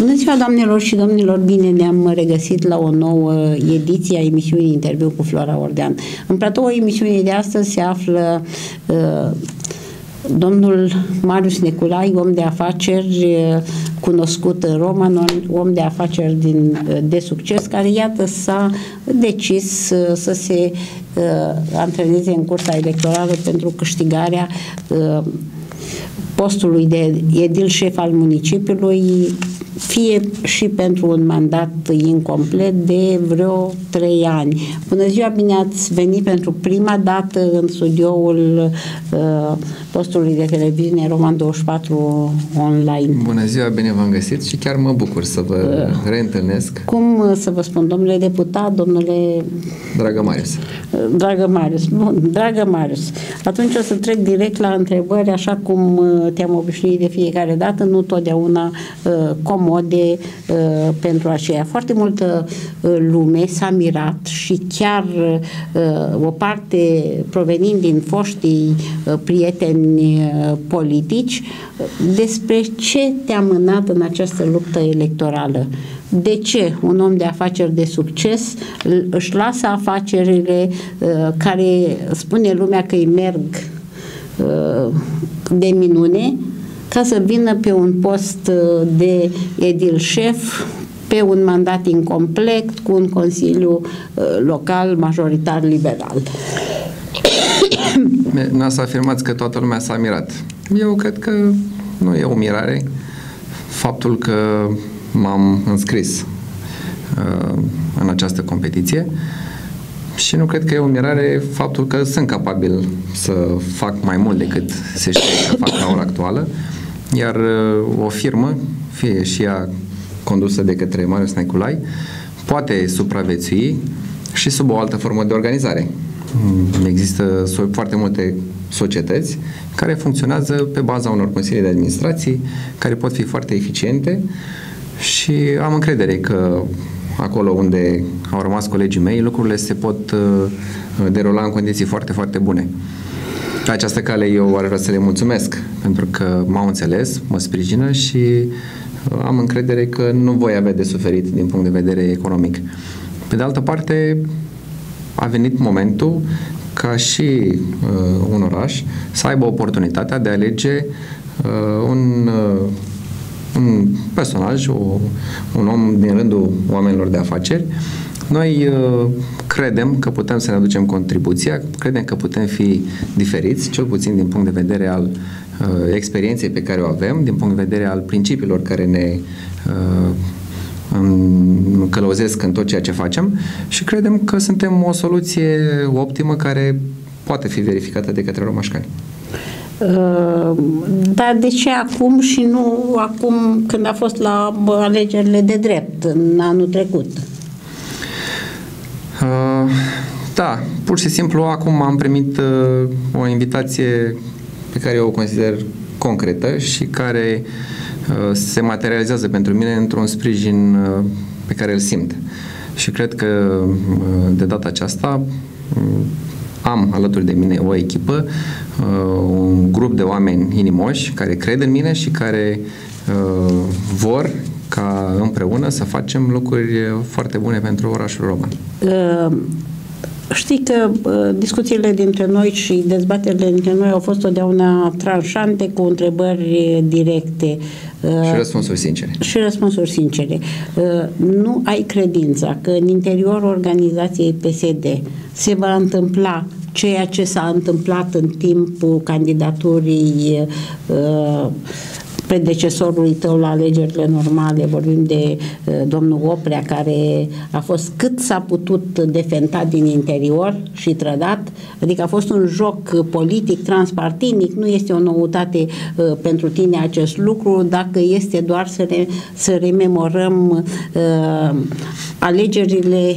Bună ziua, doamnelor și domnilor, bine ne-am regăsit la o nouă ediție a emisiunii Interviu cu Flora Ordean. În platoul emisiunii de astăzi se află domnul Marius Neculai, om de afaceri cunoscut în Roma, om de afaceri de succes, care iată s-a decis să se antreneze în cursa electorală pentru câștigarea postului de edil șef al municipiului, fie și pentru un mandat incomplet de vreo 3 ani. Bună ziua, bine ați venit pentru prima dată în studioul postului de televiziune Roman 24 online. Bună ziua, bine v-am găsit și chiar mă bucur să vă reîntâlnesc. Cum să vă spun, domnule deputat, domnule... Dragă Marius. Dragă Marius, bun, dragă Marius. Atunci o să trec direct la întrebări, așa cum te-am obișnuit de fiecare dată, nu totdeauna comode pentru aceea. Foarte multă lume s-a mirat și chiar o parte provenind din foștii prieteni politici despre ce te-a mânat în această luptă electorală. De ce un om de afaceri de succes își lasă afacerile care spune lumea că îi merg de minune ca să vină pe un post de edil șef, pe un mandat incomplet, cu un consiliu local majoritar liberal. N-a să afirmați că toată lumea s-a mirat. Eu cred că nu e o mirare faptul că m-am înscris în această competiție și nu cred că e o mirare faptul că sunt capabil să fac mai mult decât se știe că fac la ora actuală, iar o firmă, fie și ea condusă de către Marius Neculai, poate supraviețui și sub o altă formă de organizare. Există foarte multe societăți care funcționează pe baza unor consilii de administrații care pot fi foarte eficiente și am încredere că acolo unde au rămas colegii mei, lucrurile se pot derula în condiții foarte, foarte bune. Pe această cale eu ar vrea să le mulțumesc pentru că m-au înțeles, mă sprijină și am încredere că nu voi avea de suferit din punct de vedere economic. Pe de altă parte, a venit momentul ca și un oraș să aibă oportunitatea de a alege un personaj, un om din rândul oamenilor de afaceri. Noi credem că putem să ne aducem contribuția, credem că putem fi diferiți, cel puțin din punct de vedere al experienței pe care o avem, din punct de vedere al principiilor care ne călăuzesc în tot ceea ce facem și credem că suntem o soluție optimă care poate fi verificată de către romașcani. Dar de ce acum și nu acum când a fost la alegerile de drept în anul trecut? Da, pur și simplu acum am primit o invitație pe care eu o consider concretă și care se materializează pentru mine într-un sprijin pe care îl simt. Și cred că de data aceasta am alături de mine o echipă, un grup de oameni inimoși care cred în mine și care vor ca împreună să facem lucruri foarte bune pentru orașul Roman. Știi că discuțiile dintre noi și dezbaterile dintre noi au fost totdeauna tranșante, cu întrebări directe. Și răspunsuri sincere. Și răspunsuri sincere. Nu ai credința că în interiorul organizației PSD se va întâmpla ceea ce s-a întâmplat în timpul candidaturii predecesorului tău la alegerile normale, vorbim de domnul Oprea, care a fost cât s-a putut defentat din interior și trădat, adică a fost un joc politic transpartinic, nu este o noutate pentru tine acest lucru, dacă este doar să rememorăm alegerile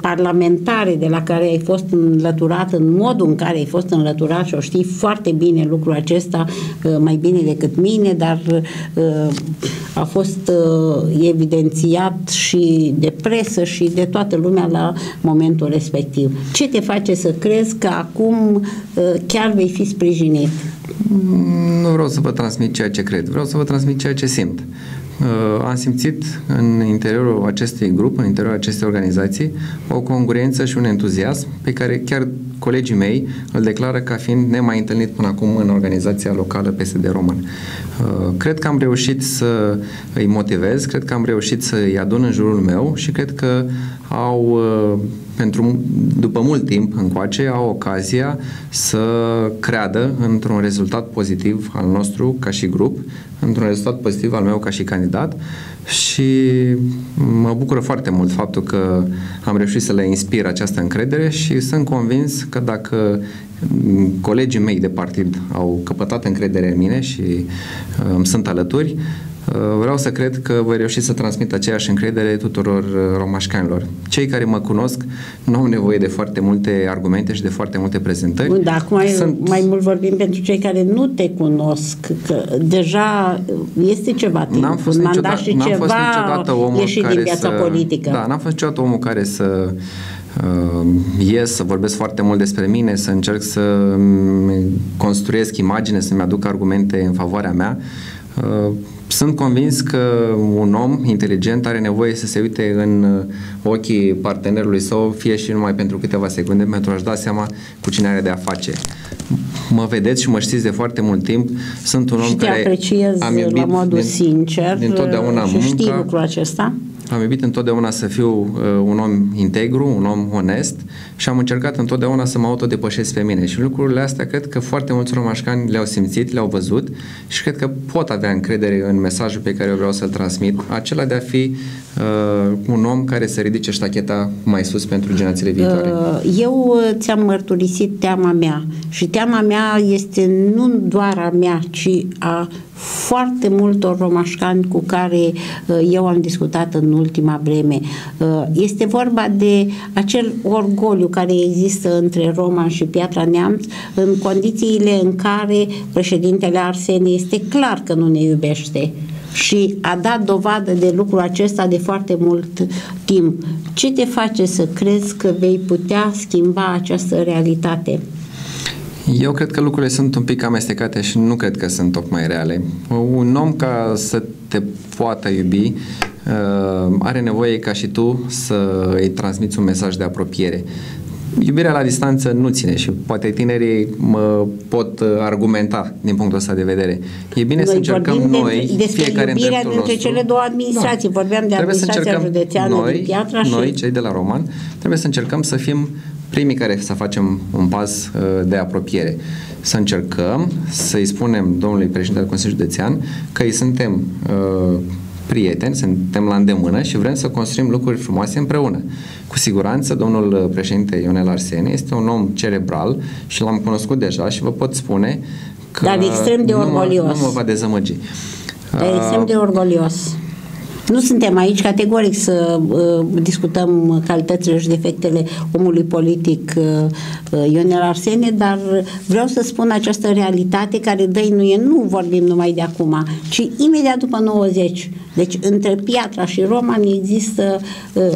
parlamentare de la care ai fost înlăturat, în modul în care ai fost înlăturat, și o știi foarte bine lucrul acesta, mai bine decât mine, dar a fost evidențiat și de presă și de toată lumea la momentul respectiv. Ce te face să crezi că acum chiar vei fi sprijinit? Nu vreau să vă transmit ceea ce cred, vreau să vă transmit ceea ce simt. am simțit în interiorul acestui grup, în interiorul acestei organizații, o congruență și un entuziasm pe care chiar colegii mei îl declară ca fiind nemai întâlnit până acum în organizația locală PSD român. Cred că am reușit să îi motivez, cred că am reușit să îi adun în jurul meu și cred că au, după mult timp încoace, au ocazia să creadă într-un rezultat pozitiv al nostru ca și grup, într-un rezultat pozitiv al meu ca și candidat și mă bucură foarte mult faptul că am reușit să le inspir această încredere și sunt convins că dacă colegii mei de partid au căpătat încredere în mine și îmi sunt alături, vreau să cred că voi reuși să transmit aceeași încredere tuturor romașcanilor. Cei care mă cunosc nu au nevoie de foarte multe argumente și de foarte multe prezentări. Bun, dar acum mai mult vorbim pentru cei care nu te cunosc, că deja este ceva timp. N-am fost niciodată omul care să ies, să vorbesc foarte mult despre mine, să încerc să construiesc imagine, să-mi aduc argumente în favoarea mea. Sunt convins că un om inteligent are nevoie să se uite în ochii partenerului său, fie și numai pentru câteva secunde, pentru a-și da seama cu cine are de-a face. Mă vedeți și mă știți de foarte mult timp. Sunt un om și care apreciez am iubit la modul sincer dintotdeauna și știi lucrul acesta. Am iubit întotdeauna să fiu un om integru, un om onest și am încercat întotdeauna să mă autodepășesc pe mine și lucrurile astea cred că foarte mulți romașcani le-au simțit, le-au văzut și cred că pot avea încredere în mesajul pe care eu vreau să-l transmit, acela de a fi un om care să ridice ștacheta mai sus pentru generațiile viitoare. Eu ți-am mărturisit teama mea și teama mea este nu doar a mea, ci a foarte multor romașcani cu care eu am discutat în ultima vreme. Este vorba de acel orgoliu care există între Roman și Piatra Neamț în condițiile în care președintele Arsenie este clar că nu ne iubește și a dat dovadă de lucrul acesta de foarte mult timp. Ce te face să crezi că vei putea schimba această realitate? Eu cred că lucrurile sunt un pic amestecate și nu cred că sunt tocmai reale. Un om ca să te poată iubi are nevoie ca și tu să îi transmiți un mesaj de apropiere. Iubirea la distanță nu ține și poate tinerii mă pot argumenta din punctul ăsta de vedere. E bine să încercăm noi, fiecare în dreptul nostru. Dintre cele două administrații, da. Vorbeam de administrația județeană din Piatra și noi, cei de la Roman, trebuie să încercăm să fim primii care să facem un pas de apropiere. Să încercăm să-i spunem domnului președinte al Consiliului Județean că îi suntem prieteni, suntem la îndemână și vrem să construim lucruri frumoase împreună. Cu siguranță, domnul președinte Ionel Arsenie este un om cerebral și l-am cunoscut deja și vă pot spune că dar extrem de orgolios. Nu mă va dezamăgi. Dar extrem de orgolios. Nu suntem aici categoric să discutăm calitățile și defectele omului politic Ionel Arsenie, dar vreau să spun această realitate care dăinuie, nu vorbim numai de acum, ci imediat după 90. Deci între Piatra și Roman există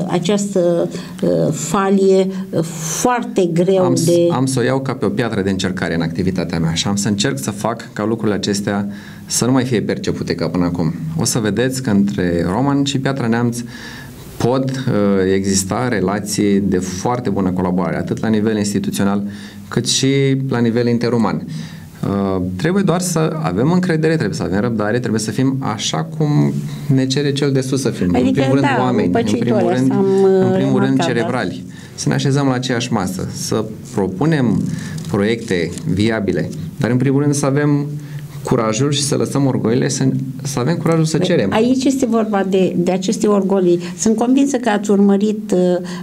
această falie foarte greu de... Am să o iau ca pe o piatră de încercare în activitatea mea și am să încerc să fac ca lucrurile acestea să nu mai fie percepute ca până acum. O să vedeți că între Roman și Piatra Neamț pot exista relații de foarte bună colaborare, atât la nivel instituțional, cât și la nivel interuman. Trebuie doar să avem încredere, trebuie să avem răbdare, trebuie să fim așa cum ne cere cel de sus să fim. Adică, în primul rând oameni, în primul rând cerebrali. Să ne așezăm la aceeași masă, să propunem proiecte viabile, dar în primul rând să avem curajul și să lăsăm orgoliile, să avem curajul să cerem. Aici este vorba de aceste orgolii. Sunt convinsă că ați urmărit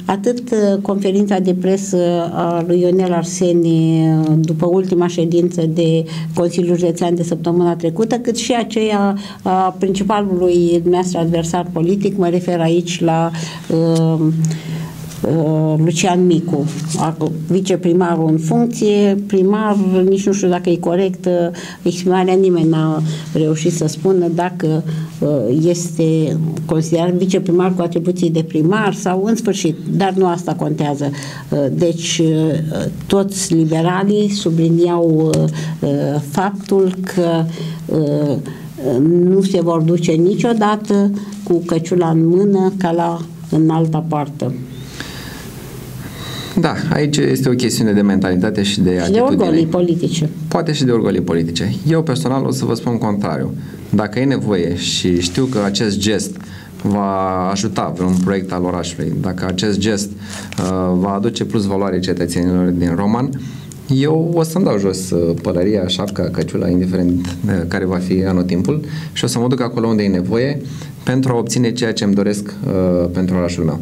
atât conferința de presă a lui Ionel Arsenie după ultima ședință de Consiliul Județean de săptămâna trecută, cât și aceea a principalului dumneavoastră adversar politic, mă refer aici la Lucian Micu, viceprimarul în funcție, primar, nici nu știu dacă e corect exprimarea, nimeni n-a reușit să spună dacă este considerat viceprimar cu atribuții de primar sau în sfârșit, dar nu asta contează. Deci toți liberalii subliniau faptul că nu se vor duce niciodată cu căciula în mână ca în alta parte. Da, aici este o chestiune de mentalitate și de atitudine. Și de orgolii politice. Poate și de orgolii politice. Eu personal o să vă spun contrariu. Dacă e nevoie și știu că acest gest va ajuta vreun proiect al orașului, dacă acest gest va aduce plus valoare cetățenilor din Roman, eu o să-mi dau jos pălăria, șapca, căciula, indiferent care va fi anotimpul, și o să mă duc acolo unde e nevoie pentru a obține ceea ce îmi doresc pentru orașul meu.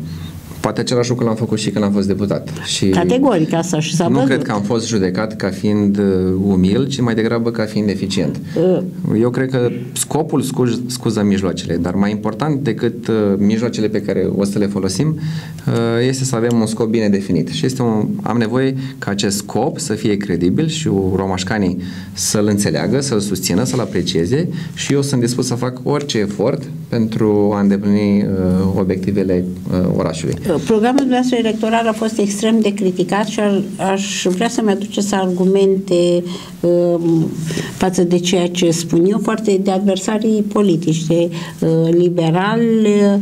Poate același lucru l-am făcut și când am fost deputat. Și categoric, asta și s-a văzut. Nu cred că am fost judecat ca fiind umil, ci mai degrabă ca fiind eficient. Eu cred că scopul scuză mijloacele, dar mai important decât mijloacele pe care o să le folosim este să avem un scop bine definit. Și este am nevoie ca acest scop să fie credibil și romașcanii să-l înțeleagă, să-l susțină, să-l aprecieze, și eu sunt dispus să fac orice efort pentru a îndeplini obiectivele orașului. Programul dumneavoastră electoral a fost extrem de criticat și aș vrea să-mi aduceți argumente față de ceea ce spun eu, foarte de adversarii politici, de liberali,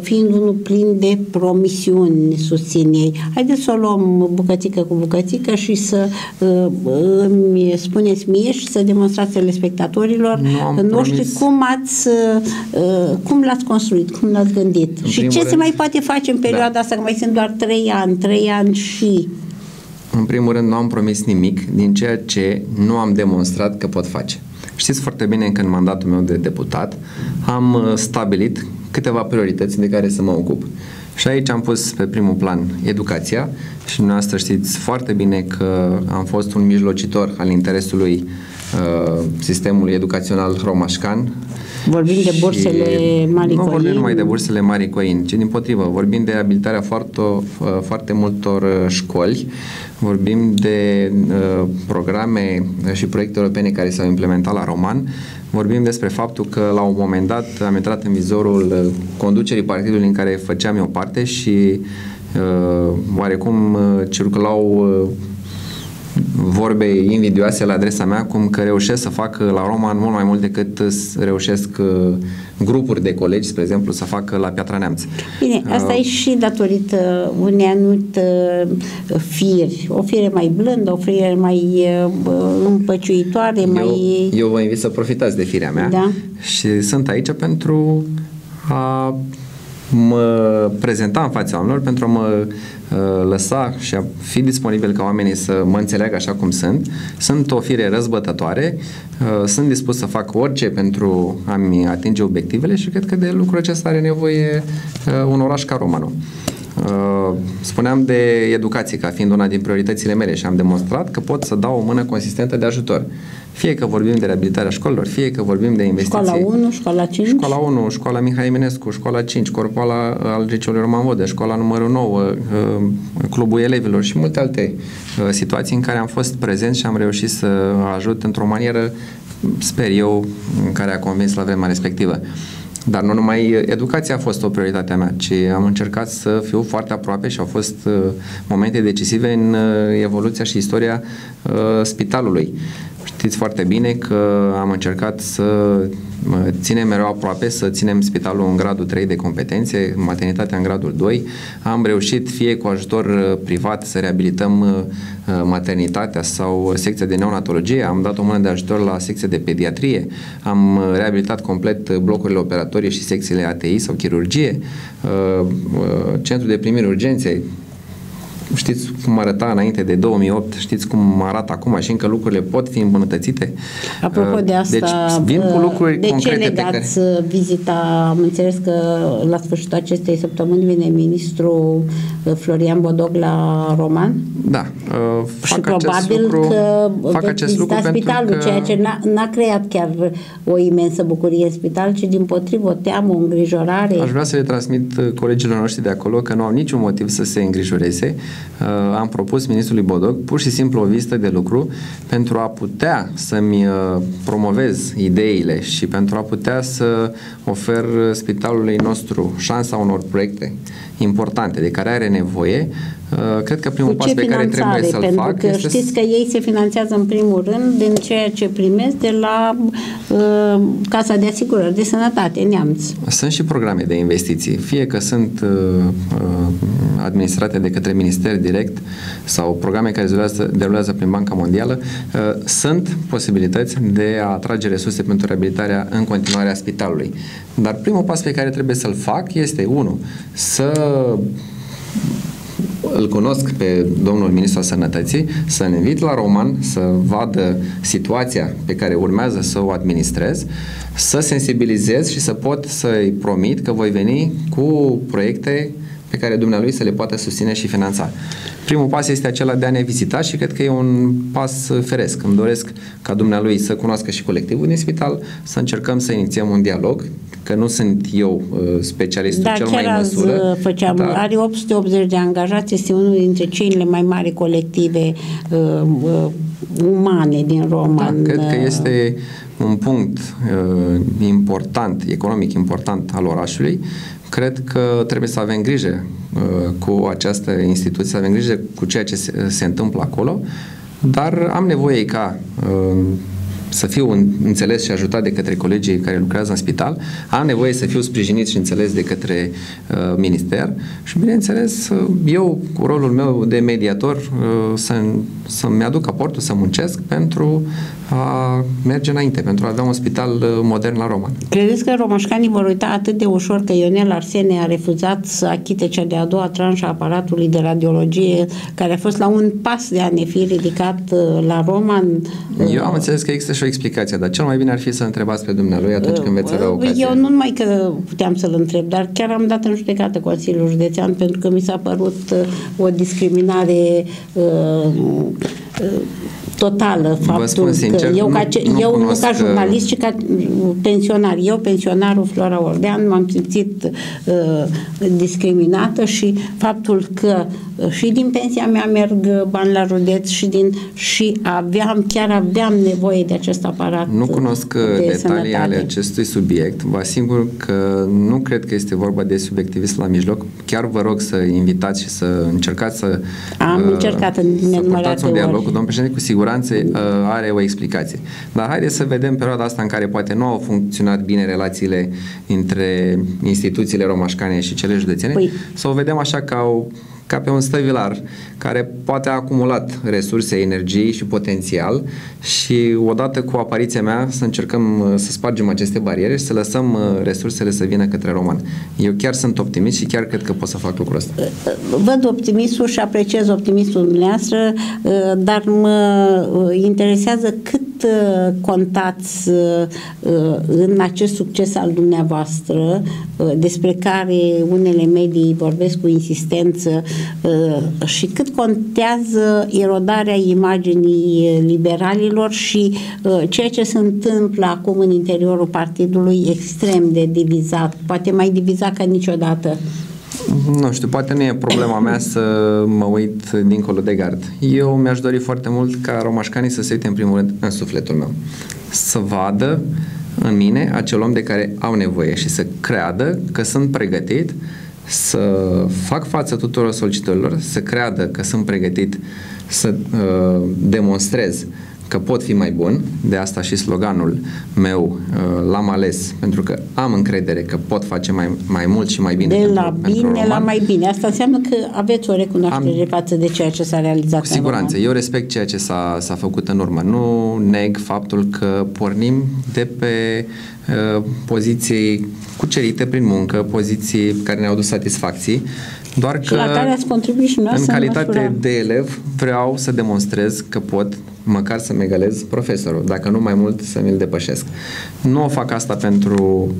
fiind unul plin de promisiuni susținei. Haideți să o luăm bucățică cu bucățică și să îmi spuneți mie și să demonstrați telespectatorilor noștri cum l-ați construit, cum l-ați gândit și ce se mai poate face în perioada asta, că mai sunt doar 3 ani și... În primul rând, nu am promis nimic din ceea ce nu am demonstrat că pot face. Știți foarte bine că în mandatul meu de deputat am stabilit câteva priorități de care să mă ocup. Și aici am pus pe primul plan educația și dumneavoastră știți foarte bine că am fost un mijlocitor al interesului sistemului educațional romașcan. Vorbim de bursele Marie Corin. Nu vorbim numai de bursele Marie Corin, ci dimpotrivă, vorbim de abilitarea foarte multor școli, vorbim de programe și proiecte europene care s-au implementat la Roman, vorbim despre faptul că la un moment dat am intrat în vizorul conducerii partidului în care făceam eu parte și oarecum circulau vorbe invidioase la adresa mea, cum că reușesc să fac la Roman mult mai mult decât reușesc grupuri de colegi, spre exemplu, să fac la Piatra Neamț. Bine, asta e și datorită unei anumite firi, o fire mai blândă, o fire mai împăciuitoare, Eu vă invit să profitați de firea mea, da? Și sunt aici pentru a mă prezenta în fața oamenilor, pentru a mă lăsa și a fi disponibil ca oamenii să mă înțeleagă așa cum sunt. Sunt o fire răzbătătoare, sunt dispus să fac orice pentru a-mi atinge obiectivele și cred că de lucrul acesta are nevoie un oraș ca Romanul. Spuneam de educație ca fiind una din prioritățile mele și am demonstrat că pot să dau o mână consistentă de ajutor. Fie că vorbim de reabilitarea școlilor, fie că vorbim de investiții. Școala 1, școala 5. Școala 1, școala Mihai Eminescu, școala 5, corpoala al liceului Roman Vodă, școala numărul 9, clubul elevilor și multe alte situații în care am fost prezent și am reușit să ajut într-o manieră, sper eu, în care a convins la vremea respectivă. Dar nu numai educația a fost o prioritate a mea, ci am încercat să fiu foarte aproape și au fost momente decisive în evoluția și istoria spitalului. Știți foarte bine că am încercat să ținem mereu aproape, să ținem spitalul în gradul 3 de competențe, maternitatea în gradul 2. Am reușit fie cu ajutor privat să reabilităm maternitatea sau secția de neonatologie, am dat o mână de ajutor la secția de pediatrie, am reabilitat complet blocurile operatorii și secțiile ATI sau chirurgie, centrul de primiri urgențe. Știți cum arăta înainte de 2008, știți cum arată acum și încă lucrurile pot fi îmbunătățite. Apropo de asta, deci, vin cu lucruri de concrete ce legați pe care... vizita? Am înțeles că la sfârșitul acestei săptămâni vine ministrul Florian Bodoc la Roman? Da. Și probabil că veți vizita spitalul, ceea ce n-a creat chiar o imensă bucurie în spital, ci din potrivă o teamă, o îngrijorare. Aș vrea să le transmit colegilor noștri de acolo că nu au niciun motiv să se îngrijoreze. Am propus ministrului Bodoc pur și simplu o vizită de lucru pentru a putea să-mi promovez ideile și pentru a putea să ofer spitalului nostru șansa unor proiecte importante de care are nevoie, cred că primul pas pe care trebuie să-l fac că este... Știți că ei se finanțează în primul rând din ceea ce primesc de la Casa de Asigurări de Sănătate, Neamț. Sunt și programe de investiții, fie că sunt administrate de către minister direct sau programe care se derulează prin Banca Mondială, sunt posibilități de a atrage resurse pentru reabilitarea în continuare a spitalului. Dar primul pas pe care trebuie să-l fac este, 1, să îl cunosc pe domnul ministru al Sănătății, să-l invit la Roman, să vadă situația pe care urmează să o administrez, să sensibilizez și să pot să-i promit că voi veni cu proiecte pe care dumnealui să le poată susține și finanța. Primul pas este acela de a ne vizita și cred că e un pas feresc. Îmi doresc ca dumnealui să cunoască și colectivul din spital, să încercăm să inițiem un dialog, că nu sunt eu specialistul cel mai în măsură. Dar... Are 880 de angajați, este unul dintre cele mai mari colective umane din Roman. Da, cred că este un punct important, economic important al orașului. Cred că trebuie să avem grijă cu această instituție, să avem grijă cu ceea ce se întâmplă acolo, dar am nevoie ca să fiu înțeles și ajutat de către colegii care lucrează în spital, am nevoie să fiu sprijinit și înțeles de către minister și, bineînțeles, eu, cu rolul meu de mediator, să-mi aduc aportul, să muncesc pentru a merge înainte, pentru a avea un spital modern la Roman. Credeți că romașcanii vor uita atât de ușor că Ionel Arsene a refuzat să achite cea de-a doua tranșă a aparatului de radiologie care a fost la un pas de a ne fi ridicat la Roman? Eu am înțeles că există și o explicație, dar cel mai bine ar fi să întrebați pe dumnealui atunci când veți avea ocazia. Eu nu numai că puteam să-l întreb, dar chiar am dat în judecată Consiliul Județean pentru că mi s-a părut o discriminare totală faptul sincer, că eu nu ca jurnalist, ci ca pensionar. Eu, pensionarul Flora Ordean, m-am simțit discriminată și faptul că și din pensia mea merg bani la județ și aveam nevoie de acest aparat. Nu cunosc detalii sănătate ale acestui subiect. Vă asigur că nu cred că este vorba de subiectivism la mijloc. Chiar vă rog să invitați și să încercați să purtați un dialog cu domnul președinte, cu siguranță are o explicație. Dar haideți să vedem perioada asta în care poate nu au funcționat bine relațiile între instituțiile romașcane și cele județene, să o vedem așa ca pe un stăvilar care poate a acumulat resurse, energii și potențial și odată cu apariția mea să încercăm să spargem aceste bariere și să lăsăm resursele să vină către Roman. Eu chiar sunt optimist și chiar cred că pot să fac lucrul ăsta. Văd optimismul și apreciez optimismul dumneavoastră, dar mă interesează cât contați în acest succes al dumneavoastră despre care unele medii vorbesc cu insistență și cât contează erodarea imaginii liberalilor și ceea ce se întâmplă acum în interiorul partidului extrem de divizat, poate mai divizat ca niciodată. Nu știu, poate nu e problema mea să mă uit dincolo de gard. Eu mi-aș dori foarte mult ca romașcanii să se uite în primul rând în sufletul meu. Să vadă în mine acel om de care au nevoie și să creadă că sunt pregătit să fac față tuturor solicitărilor, să creadă că sunt pregătit să demonstrez că pot fi mai bun, de asta și sloganul meu l-am ales, pentru că am încredere că pot face mai mult și mai bine. De la bine la mai bine. Asta înseamnă că aveți o recunoaștere față de ceea ce s-a realizat. Cu siguranță. Eu respect ceea ce s-a făcut în urmă. Nu neg faptul că pornim de pe poziții cucerite prin muncă, poziții care ne-au dus satisfacții, doar că la care ați contribuit și în calitate de elev vreau să demonstrez că pot măcar să mă egalez profesorul, dacă nu mai mult să mi-l depășesc. Nu o fac asta pentru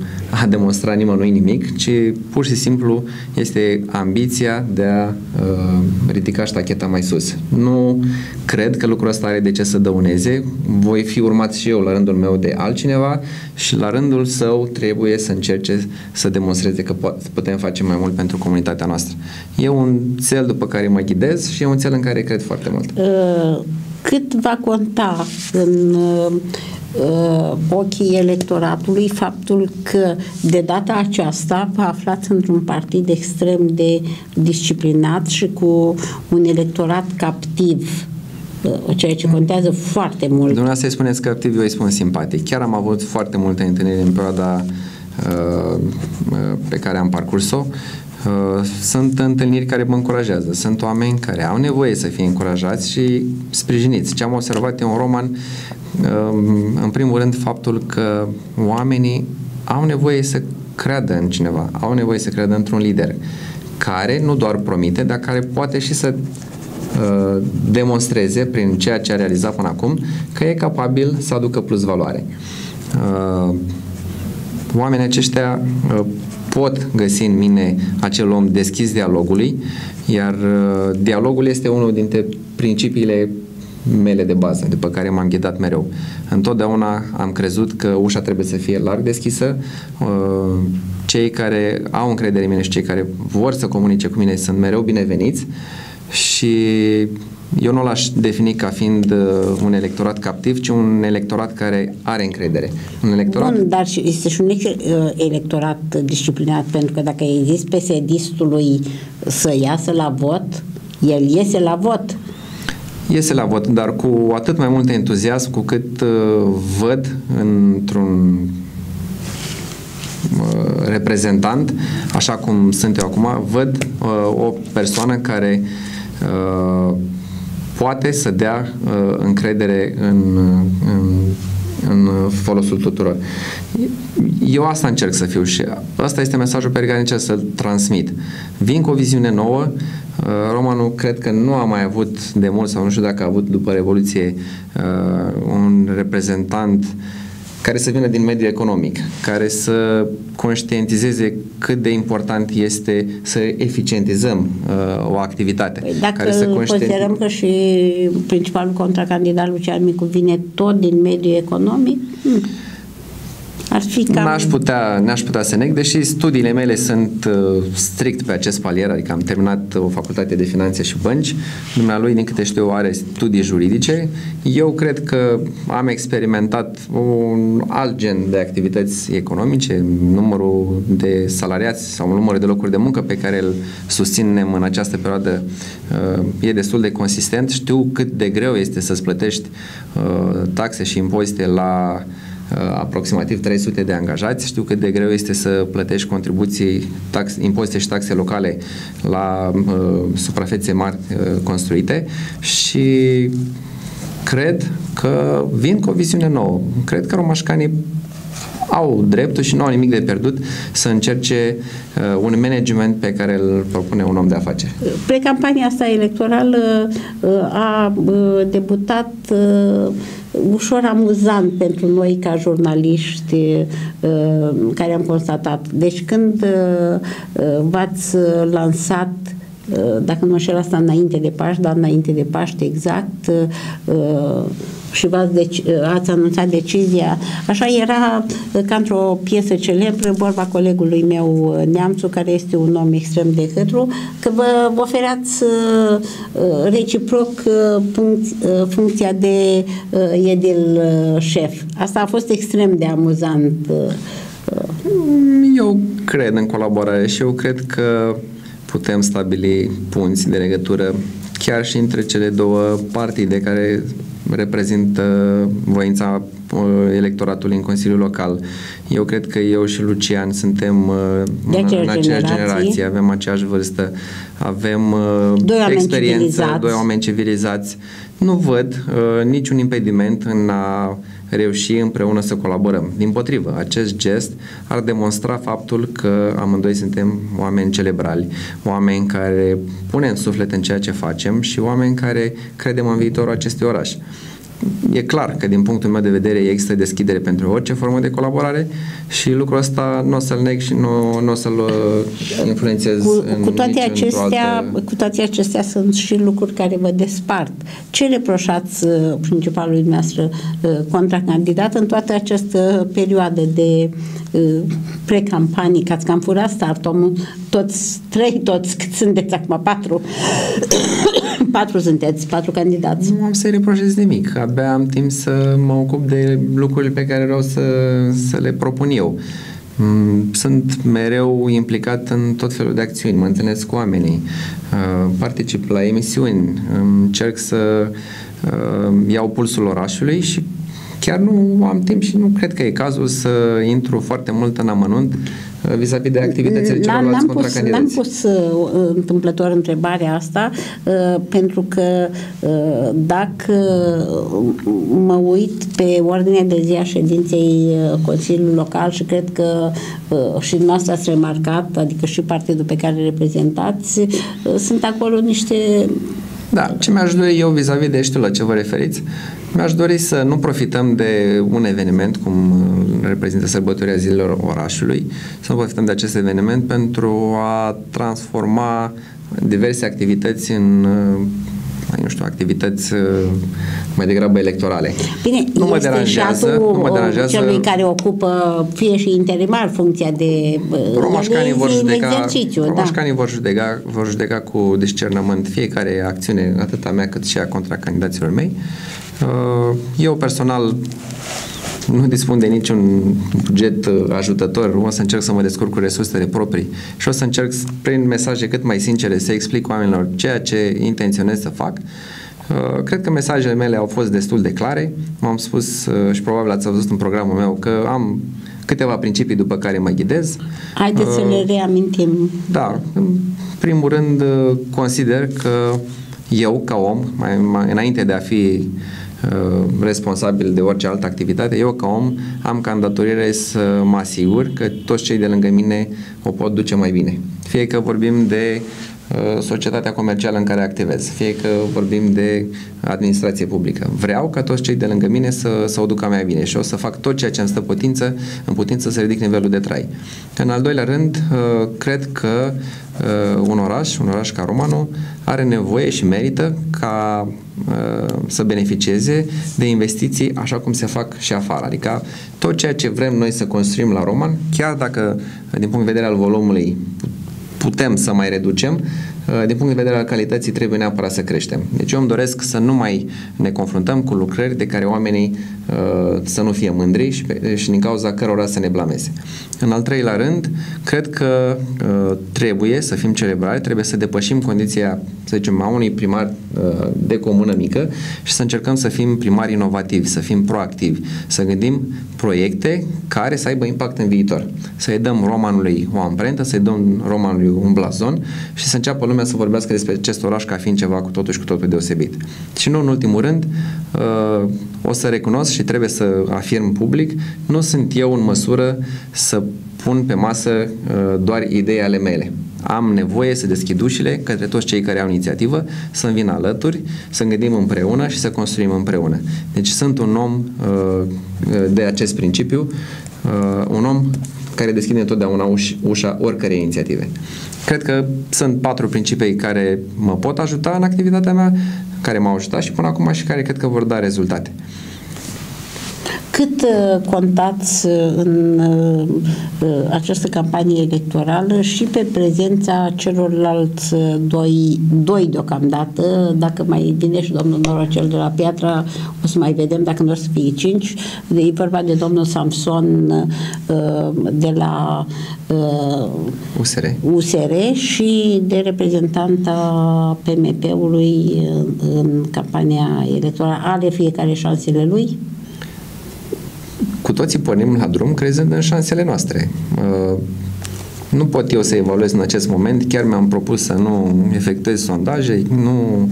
a demonstra nimănui nimic, ci pur și simplu este ambiția de a ridica ștacheta mai sus. Nu cred că lucrul ăsta are de ce să dăuneze. Voi fi urmat și eu la rândul meu de altcineva și la rândul său trebuie să încerce să demonstreze că putem face mai mult pentru comunitatea noastră. E un țel după care mă ghidez și e un țel în care cred foarte mult. Cât va conta în ochii electoratului faptul că de data aceasta vă aflați într-un partid extrem de disciplinat și cu un electorat captiv, ceea ce contează foarte mult. Dumneavoastră îi spuneți captiv, eu îi spun simpatic. Chiar am avut foarte multe întâlniri în perioada pe care am parcurs-o. Sunt întâlniri care mă încurajează. Sunt oameni care au nevoie să fie încurajați și sprijiniți. Ce am observat eu în Roman, în primul rând, faptul că oamenii au nevoie să creadă în cineva, au nevoie să creadă într-un lider care nu doar promite, dar care poate și să demonstreze prin ceea ce a realizat până acum că e capabil să aducă plus valoare. Oamenii aceștia pot găsi în mine acel om deschis dialogului, iar dialogul este unul dintre principiile mele de bază, după care m-am ghidat mereu. Întotdeauna am crezut că ușa trebuie să fie larg deschisă, cei care au încredere în mine și cei care vor să comunice cu mine sunt mereu bineveniți și eu nu l-aș defini ca fiind un electorat captiv, ci un electorat care are încredere. Un electorat... Bun, dar este și un electorat disciplinat, pentru că dacă îi zici PSD-ului să iasă la vot, el iese la vot. Iese la vot, dar cu atât mai mult entuziasm cu cât văd într-un reprezentant, așa cum sunt eu acum, văd o persoană care poate să dea încredere în folosul tuturor. Eu asta încerc să fiu și ăsta este mesajul pe care încerc să-l transmit. Vin cu o viziune nouă. Romanul cred că nu a mai avut de mult, sau nu știu dacă a avut după Revoluție, un reprezentant care să vină din mediul economic, care să conștientizeze cât de important este să eficientizăm o activitate. Păi, dacă care să considerăm că și principalul contracandidat Lucian Micu vine tot din mediul economic, ar fi cam... N-aș putea să neg, deși studiile mele sunt strict pe acest palier, adică am terminat o facultate de finanțe și bănci, dumnealui, din câte știu, are studii juridice. Eu cred că am experimentat un alt gen de activități economice, numărul de salariați sau numărul de locuri de muncă pe care îl susținem în această perioadă e destul de consistent. Știu cât de greu este să-ți plătești taxe și impozite la aproximativ 300 de angajați, știu cât de greu este să plătești contribuții, impozite și taxe locale la suprafețe mari construite și cred că vin cu o viziune nouă. Cred că romașcanii au dreptul și nu au nimic de pierdut să încerce un management pe care îl propune un om de afaceri. Precampania asta electorală a debutat ușor amuzant pentru noi ca jurnaliști care am constatat. Deci când v-ați lansat, dacă nu mă șer asta înainte de Paști, dar înainte de Paști exact, și ați anunțat decizia, așa era ca într-o piesă celebră, vorba colegului meu Neamțu, care este un om extrem de hâtru, că vă ofereați reciproc funcția de edil șef. Asta a fost extrem de amuzant. Eu cred în colaborare și eu cred că putem stabili punți de legătură chiar și între cele două partide care reprezintă voința electoratului în Consiliul Local. Eu cred că eu și Lucian suntem în aceeași generație, avem aceeași vârstă, avem experiență, doi oameni civilizați. Nu văd niciun impediment în a reuși împreună să colaborăm. Dimpotrivă, acest gest ar demonstra faptul că amândoi suntem oameni cerebrali, oameni care punem suflet în ceea ce facem și oameni care credem în viitorul acestui oraș. E clar că din punctul meu de vedere există deschidere pentru orice formă de colaborare și lucrul ăsta nu o să-l neg și nu o să-l influențez. Cu toate acestea sunt și lucruri care vă despart. Ce reproșați principalului dumneavoastră contracandidat în toată această perioadă de precampanii, că ați cam furat startomul, toți cât sunteți acum, patru candidați? Nu am să-i reproșez nimic. abia am timp să mă ocup de lucrurile pe care vreau să le propun eu. Sunt mereu implicat în tot felul de acțiuni, mă întâlnesc cu oamenii, particip la emisiuni, încerc să iau pulsul orașului și chiar nu am timp și nu cred că e cazul să intru foarte mult în amănunt vis-a-vis de activitățile celorlalți contracandidați. N-am pus întâmplător întrebarea asta, pentru că dacă mă uit pe ordinea de zi a ședinței Consiliului Local și cred că și dumneavoastră ați remarcat, adică și partidul pe care îl reprezentați, sunt acolo niște... Da, ce mi-aș dori eu vis-a-vis de, știu la ce vă referiți, mi-aș dori să nu profităm de un eveniment, cum reprezintă sărbătoria zilelor orașului, să nu profităm de acest eveniment pentru a transforma diverse activități în, nu știu, activități mai degrabă electorale. Bine, nu mă deranjează, nu mă deranjează celui care ocupă, fie și interimar, funcția de exercițiu. Romașcanii vor judeca cu discernământ fiecare acțiune, atât a mea cât și a contracandidaților mei. Eu personal nu dispun de niciun buget ajutător, o să încerc să mă descurc cu resursele proprii și o să încerc prin mesaje cât mai sincere să explic oamenilor ceea ce intenționez să fac. Cred că mesajele mele au fost destul de clare, m-am spus și probabil ați văzut în programul meu că am câteva principii după care mă ghidez. Haideți să le reamintim. Da, în primul rând consider că eu, ca om, înainte de a fi responsabil de orice altă activitate, eu ca om am ca îndatorire să mă asigur că toți cei de lângă mine o pot duce mai bine. Fie că vorbim de societatea comercială în care activez, fie că vorbim de administrație publică. Vreau ca toți cei de lângă mine să o ducă mai bine și o să fac tot ceea ce îmi stă în putință să ridic nivelul de trai. În al doilea rând, cred că un oraș ca Romanul are nevoie și merită ca să beneficieze de investiții așa cum se fac și afară. Adică tot ceea ce vrem noi să construim la Roman, chiar dacă din punct de vedere al volumului putem să mai reducem, din punct de vedere al calității trebuie neapărat să creștem. Deci eu îmi doresc să nu mai ne confruntăm cu lucrări de care oamenii să nu fie mândri și din cauza cărora să ne blameze. În al treilea rând, cred că trebuie să fim cerebrali, trebuie să depășim condiția, să zicem, a unui primar de comună mică și să încercăm să fim primari inovativi, să fim proactivi, să gândim proiecte care să aibă impact în viitor. Să-i dăm Romanului o amprentă, să-i dăm Romanului un blazon și să înceapă lumea să vorbească despre acest oraș ca fiind ceva cu totul deosebit. Și nu în ultimul rând, o să recunosc și trebuie să afirm public, nu sunt eu în măsură să pun pe masă doar idei ale mele. Am nevoie să deschid ușile către toți cei care au inițiativă, să-mi vină alături, să gândim împreună și să construim împreună. Deci sunt un om de acest principiu, un om care deschide întotdeauna ușa oricărei inițiative. Cred că sunt 4 principii care mă pot ajuta în activitatea mea, care m-au ajutat și până acum și care cred că vor da rezultate. Cât contați în această campanie electorală și pe prezența celorlalți doi deocamdată, dacă mai vine și domnul Norocel de la Piatra, o să mai vedem dacă nu o să fie 5, e vorba de domnul Samson de la USR și de reprezentanta PMP-ului în campania electorală. Are fiecare șansele lui? Cu toții pornim la drum crezând în șansele noastre. Nu pot eu să evaluez în acest moment, chiar mi-am propus să nu efectuez sondaje, nu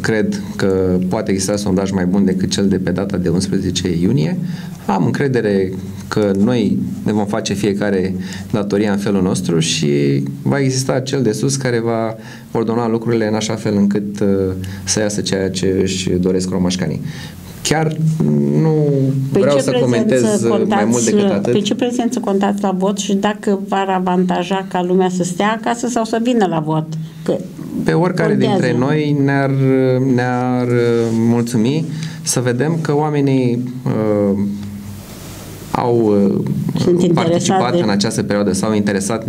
cred că poate exista sondaj mai bun decât cel de pe data de 11 iunie. Am încredere că noi ne vom face fiecare datoria în felul nostru și va exista cel de sus care va ordona lucrurile în așa fel încât să iasă ceea ce își doresc romașcanii. Chiar nu vreau să comentez mai mult decât atât. Pe ce prezență contați la vot și dacă v-ar avantaja ca lumea să stea acasă sau să vină la vot? Că pe oricare dintre noi ne-ar mulțumi să vedem că oamenii au participat în această perioadă, s-au interesat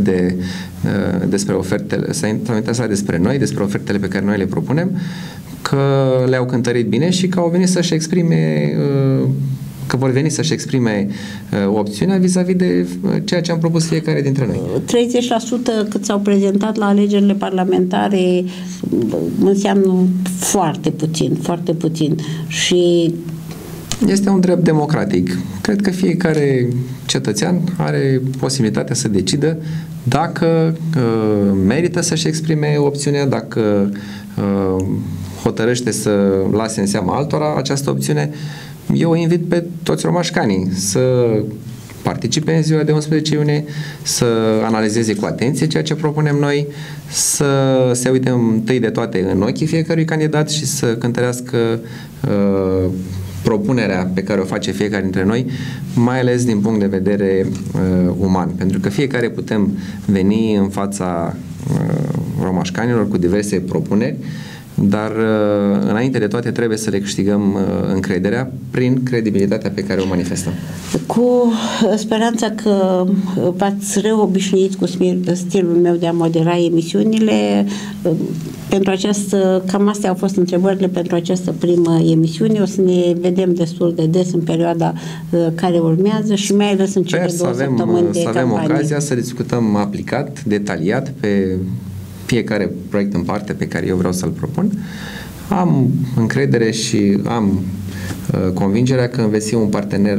despre ofertele, s-au interesat despre noi, despre ofertele pe care noi le propunem, că le-au cântărit bine și că au venit să-și exprime, că vor veni să-și exprime opțiunea vis-a-vis de ceea ce am propus fiecare dintre noi. 30% cât s-au prezentat la alegerile parlamentare înseamnă foarte puțin, foarte puțin. Și este un drept democratic. Cred că fiecare cetățean are posibilitatea să decidă dacă merită să-și exprime opțiunea, dacă hotărăște să lase în seama altora această opțiune. Eu invit pe toți romașcanii să participe în ziua de 11 iunie, să analizeze cu atenție ceea ce propunem noi, să se uite întâi de toate în ochii fiecărui candidat și să cântărească propunerea pe care o face fiecare dintre noi, mai ales din punct de vedere uman, pentru că fiecare putem veni în fața romașcanilor cu diverse propuneri, dar înainte de toate trebuie să le câștigăm încrederea prin credibilitatea pe care o manifestăm. Cu speranța că v-ați reobișnuit cu stilul meu de a modera emisiunile, pentru această, cam astea au fost întrebările pentru această primă emisiune. O să ne vedem destul de des în perioada care urmează și mai ales în cele două săptămâni de campanie. Să avem ocazia să discutăm aplicat, detaliat, pe fiecare proiect în parte pe care eu vreau să-l propun. Am încredere și am convingerea că îmi veți fi un partener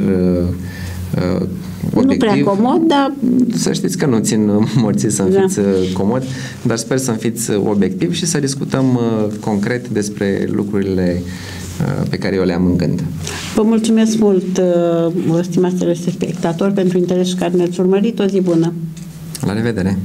obiectiv. Nu prea comod, dar... Să știți că nu țin morții să-mi fiți comod, dar sper să-mi fiți obiectiv și să discutăm concret despre lucrurile pe care eu le-am în gând. Vă mulțumesc mult, stimați telespectatori, pentru interesul care ne-ați urmărit. O zi bună! La revedere!